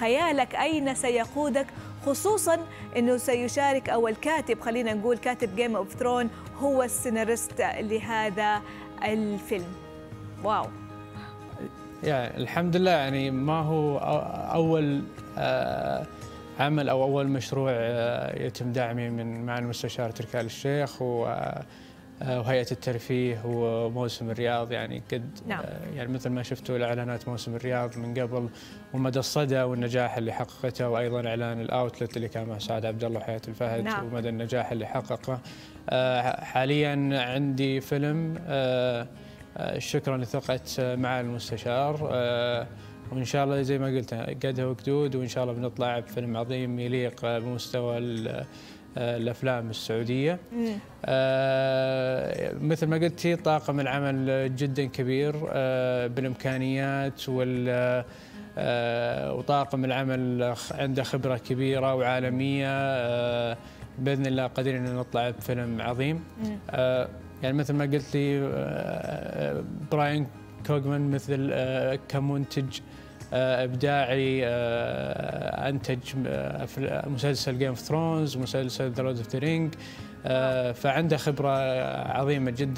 خيالك أين سيقودك، خصوصاً أنه سيشارك أو الكاتب، خلينا نقول كاتب جيم أوف ثرون هو السيناريست لهذا الفيلم. واو يعني الحمد لله، يعني ما هو أول عمل أو أول مشروع يتم دعمي من مع المستشار تركال الشيخ وهيئة الترفيه وموسم الرياض، يعني قد يعني مثل ما شفتوا الإعلانات موسم الرياض من قبل ومدى الصدى والنجاح اللي حققته، وأيضا إعلان الأوتلت اللي كان مع سعد عبد الله وحياة الفهد ومدى النجاح اللي حققه. حاليا عندي فيلم شكرا لثقة مع المستشار، وإن شاء الله زي ما قلت قدها وقدود، وإن شاء الله بنطلع بفيلم عظيم يليق بمستوى الأفلام السعودية. مثل ما قلتي طاقم العمل جدا كبير بالإمكانيات وطاقم العمل عنده خبرة كبيرة وعالمية. بإذن الله قادرين أن نطلع بفيلم عظيم. يعني مثل ما قلت لي براين كوغمان مثل كمنتج ابداعي انتج مسلسل جيم اوف ثرونز، مسلسل ذا لورد اوف ذا رينج، فعنده خبره عظيمه جدا.